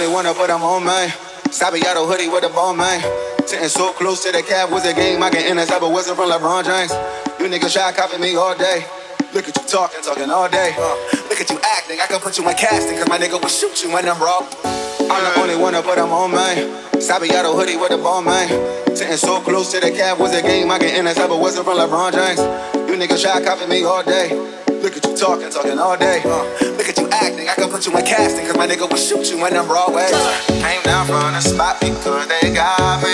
only one up, but I'm on mine. Sabayato hoodie with a ball, man. Sitting so close to the cap was a game I can intercept, but wasn't from LeBron James. You niggas try copying me all day. Look at you talking all day. Look at you acting, I can put you in casting, cause my nigga will shoot you when I'm raw. I'm the only one up, but I'm on mine. Sabayato hoodie with a ball, man. Sitting so close to the cap was a game I can intercept, but wasn't from LeBron James. You niggas try copying me all day. Look at you talking all day. Look at you acting, I can put you in casting, cause my nigga will shoot you when I'm raw. Came down from the spot because they got me.